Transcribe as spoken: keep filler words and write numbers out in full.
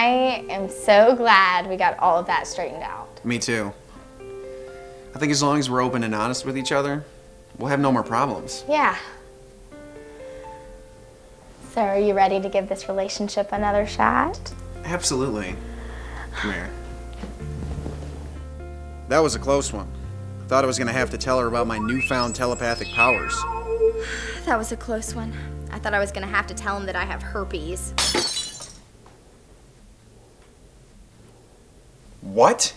I am so glad we got all of that straightened out. Me too. I think as long as we're open and honest with each other, we'll have no more problems. Yeah. So are you ready to give this relationship another shot? Absolutely. Come here. That was a close one. Thought I was gonna have to tell her about my newfound telepathic powers. That was a close one. I thought I was gonna have to tell him that I have herpes. What?